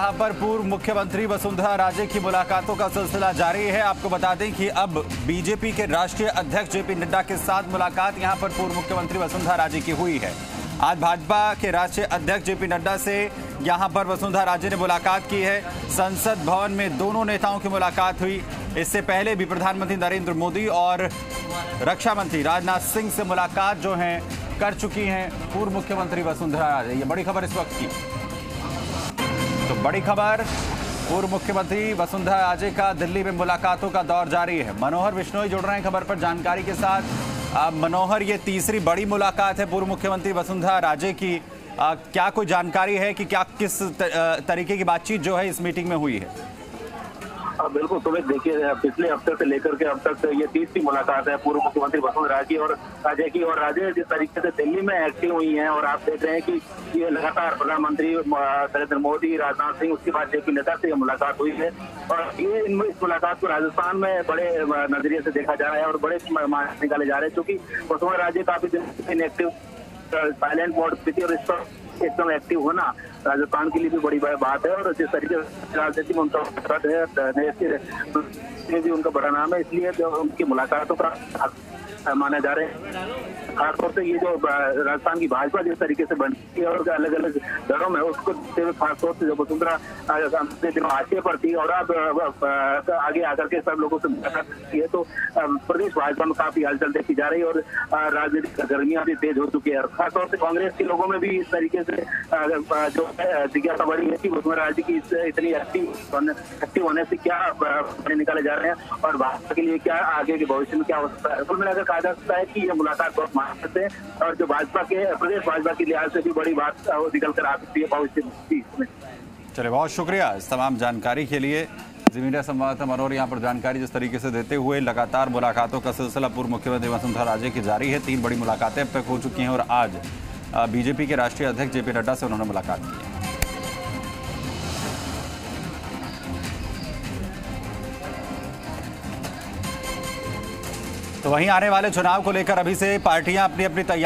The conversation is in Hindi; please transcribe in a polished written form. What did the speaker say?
यहाँ पर पूर्व मुख्यमंत्री वसुंधरा राजे की मुलाकातों का सिलसिला जारी है। आपको बता दें कि अब बीजेपी के राष्ट्रीय अध्यक्ष जेपी नड्डा के साथ मुलाकात यहाँ पर पूर्व मुख्यमंत्री वसुंधरा राजे की हुई है। आज भाजपा के राष्ट्रीय अध्यक्ष जेपी नड्डा से यहाँ पर वसुंधरा राजे ने मुलाकात की है। संसद भवन में दोनों नेताओं की मुलाकात हुई। इससे पहले भी प्रधानमंत्री नरेंद्र मोदी और रक्षा मंत्री राजनाथ सिंह से मुलाकात जो है कर चुकी हैं पूर्व मुख्यमंत्री वसुंधरा राजे। ये बड़ी खबर इस वक्त की। तो बड़ी खबर, पूर्व मुख्यमंत्री वसुंधरा राजे का दिल्ली में मुलाकातों का दौर जारी है। मनोहर बिश्नोई जुड़ रहे हैं खबर पर जानकारी के साथ। मनोहर, ये तीसरी बड़ी मुलाकात है पूर्व मुख्यमंत्री वसुंधरा राजे की। क्या कोई जानकारी है कि क्या किस तरीके की बातचीत जो है इस मीटिंग में हुई है? बिल्कुल सुबह देखिए, पिछले हफ्ते से लेकर के अब तक ये तीसरी मुलाकात है पूर्व मुख्यमंत्री वसुंधरा राजे और राजे की। और राजे जिस तरीके से दिल्ली में एक्टिव हुई हैं और आप देख रहे हैं कि ये लगातार प्रधानमंत्री नरेंद्र मोदी, राजनाथ सिंह, उसके बाद जेपी नड्डा से मुलाकात हुई है। और ये इस मुलाकात को राजस्थान में बड़े नजरिए से देखा जा रहा है और बड़े मार्ग निकाले जा रहे हैं, क्योंकि वसुंधरा राजे काफी दिन इनएक्टिव साइलेंट मोड पे थी और इस पर एकदम एक्टिव होना राजस्थान के लिए भी बड़ी बात है। और जिस तरीके से राजनीति में उनका बढ़त है, भी उनका बड़ा नाम है, इसलिए जो उनकी मुलाकातों का माना जा रहे हैं। खासतौर से ये जो राजस्थान की भाजपा जिस तरीके से बनती है और अलग अलग दरों में उसको खासतौर से जो वसुंधरा आशय पर थी और अब आगे आकर के सब लोगों से मुलाकात की है, तो प्रदेश भाजपा में काफी हलचल देखी जा रही है और राजनीतिक गर्मियां भी तेज हो चुकी है। खासतौर से कांग्रेस के लोगों में भी इस तरीके से जो जिज्ञासा बढ़ी है कि वसुंधरा राजे की इतनी एक्टिव होने से क्या निकाले जा रहे हैं और भाजपा के लिए क्या आगे के भविष्य में क्या हो सकता है। कुल मिलाकर कहा जा सकता है कि ये मुलाकात बहुत और जो भाजपा के प्रदेश भाजपा के लिहाज से भी बड़ी बात निकल कर आ सकती है भविष्य। चलिए, बहुत शुक्रिया इस तमाम जानकारी के लिए। मीडिया संवाददाता मनोहर यहाँ पर जानकारी जिस तरीके से देते हुए। लगातार मुलाकातों का सिलसिला पूर्व मुख्यमंत्री वसुंधरा राजे की जारी है। तीन बड़ी मुलाकातें अब तक हो चुकी हैं और आज बीजेपी के राष्ट्रीय अध्यक्ष जेपी नड्डा से उन्होंने मुलाकात की है। तो वहीं आने वाले चुनाव को लेकर अभी से पार्टियां अपनी तैयारी